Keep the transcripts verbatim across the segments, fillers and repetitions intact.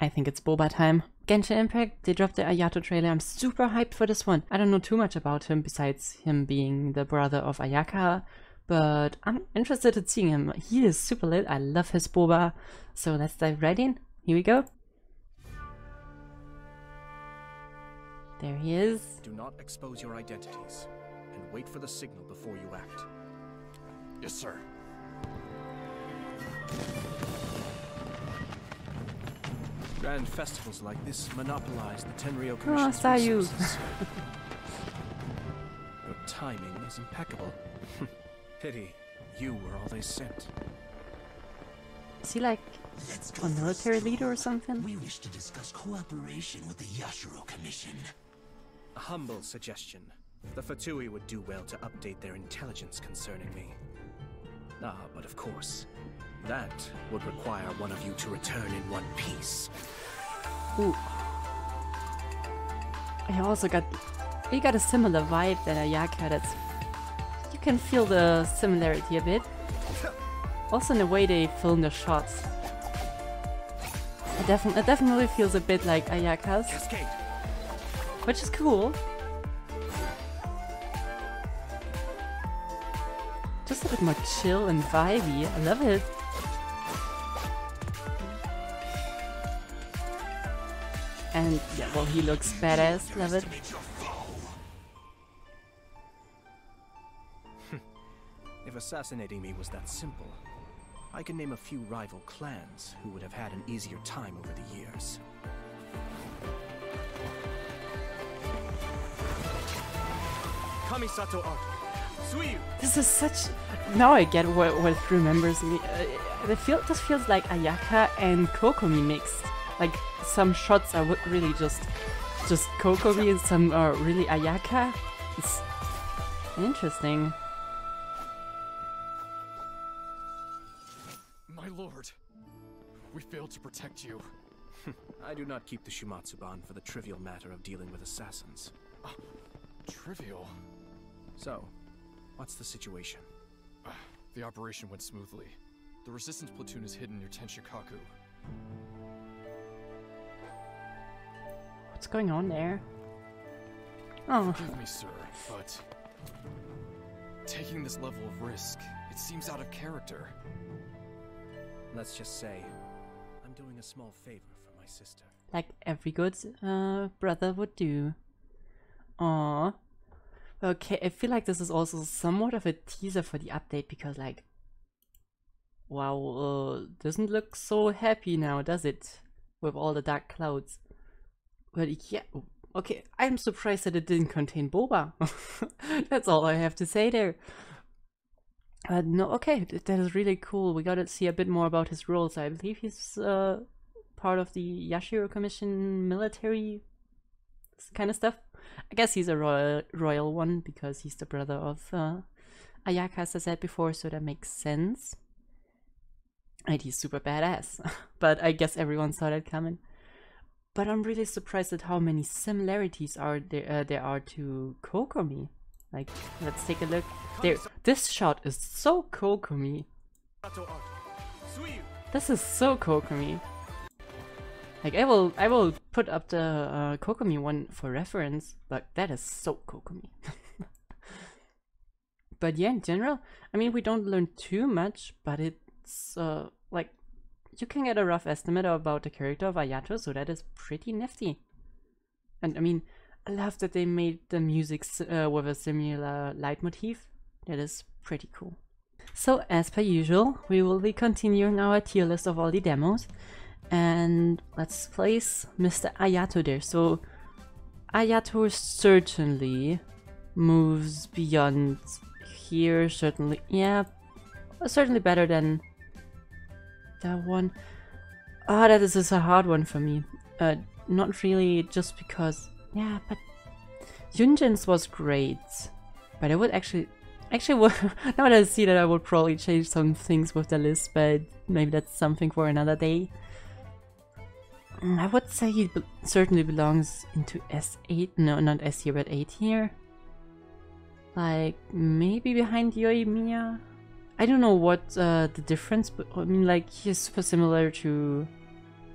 I think it's boba time. Genshin Impact, they dropped the Ayato trailer. I'm super hyped for this one. I don't know too much about him besides him being the brother of Ayaka, but I'm interested in seeing him. He is super lit. I love his boba. So let's dive right in. Here we go. There he is. Do not expose your identities and wait for the signal before you act. Yes, sir. Grand festivals like this monopolize the Tenryo Commission's oh, resources. Your timing is impeccable. Pity you were all they sent. Is he like a military leader or something? We wish to discuss cooperation with the Yashiro Commission. A humble suggestion. The Fatui would do well to update their intelligence concerning me. Ah, but of course, that would require one of you to return in one piece. Ooh. I also got... You got a similar vibe that Ayaka, that's... You can feel the similarity a bit. Also in the way they film the shots. It, defi it definitely feels a bit like Ayaka's. Cascade. Which is cool. Just a bit more chill and vibey. I love it. And yeah, well, he looks badass. Love it. If assassinating me was that simple, I can name a few rival clans who would have had an easier time over the years. Kamisato Art. Suiu. This is such... Now I get what, what remembers me. Uh, feel, this feels like Ayaka and Kokomi mixed. Like, some shots are really just just Kokomi and some are really Ayaka. It's interesting. My lord, we failed to protect you. I do not keep the Shumatsuban for the trivial matter of dealing with assassins. Uh, trivial? So, what's the situation? Uh, the operation went smoothly. The resistance platoon is hidden near Tenshikaku. What's going on there? Oh. Forgive me, sir, but... Taking this level of risk, it seems out of character. Let's just say, I'm doing a small favor for my sister. Like every good uh, brother would do. Aww. Okay, I feel like this is also somewhat of a teaser for the update because, like, wow, uh, doesn't look so happy now, does it? With all the dark clouds. But yeah, okay, I'm surprised that it didn't contain boba. That's all I have to say there. But no, okay, that is really cool. We gotta see a bit more about his roles. I believe he's uh, part of the Yashiro Commission military kind of stuff. I guess he's a royal, royal one because he's the brother of uh, Ayaka, as I said before, so that makes sense. And he's super badass, but I guess everyone saw that coming. But I'm really surprised at how many similarities are there uh, there are to Kokomi. Like, let's take a look. There, this shot is so Kokomi. This is so Kokomi. Like, I will, I will put up the uh, Kokomi one for reference, but that is so Kokomi. But yeah, in general, I mean, we don't learn too much, but it's, uh, like, you can get a rough estimate about the character of Ayato, so that is pretty nifty. And I mean, I love that they made the music uh, with a similar leitmotif. That is pretty cool. So, as per usual, we will be continuing our tier list of all the demos. And let's place Mister Ayato there. So Ayato certainly moves beyond here, certainly, yeah, certainly better than that one. Ah, oh, that is just a hard one for me. Uh, not really, just because, yeah, but Yunjin's was great, but I would actually, actually, now that I see that, I would probably change some things with the list, but maybe that's something for another day. I would say he be certainly belongs into S eight, no, not S here, but eight here. Like, maybe behind Yoimiya? I don't know what uh, the difference, but I mean, like, he's super similar to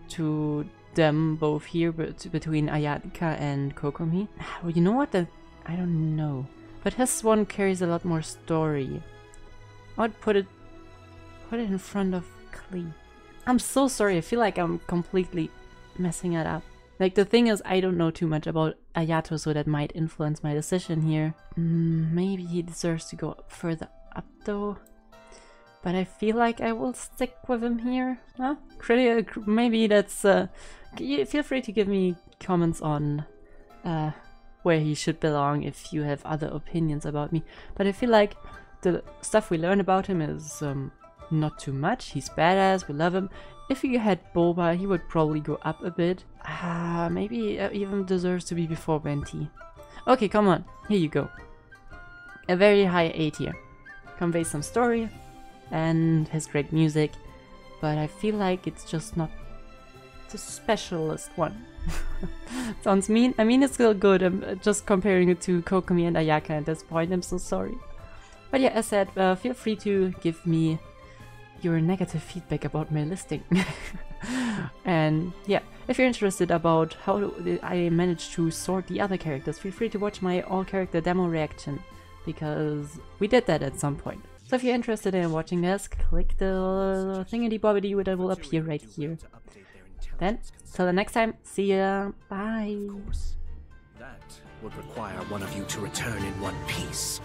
to them both here, but between Ayaka and Kokomi. Well, you know what? That, I don't know. But his one carries a lot more story. I'd put it, put it in front of Klee. I'm so sorry. I feel like I'm completely messing it up. Like, the thing is, I don't know too much about Ayato, so that might influence my decision here. Mm, maybe he deserves to go further up, though. But I feel like I will stick with him here. Huh? Maybe that's... Uh, feel free to give me comments on uh, where he should belong if you have other opinions about me. But I feel like the stuff we learn about him is um, not too much. He's badass, we love him. If he had Boba, he would probably go up a bit. Ah, uh, maybe uh, even deserves to be before Venti. Okay, come on. Here you go. A very high A tier. Conveys some story and has great music, but I feel like it's just not the specialist one. Sounds mean. I mean, it's still good. I'm just comparing it to Kokomi and Ayaka at this point. I'm so sorry. But yeah, as said, uh, feel free to give me your negative feedback about my listing. And yeah, if you're interested about how I managed to sort the other characters, feel free to watch my all character demo reaction, because we did that at some point. So if you're interested in watching this, click the thingy bobbity that will appear right here. Then, till the next time, see ya, bye! That would require one of you to return in one piece.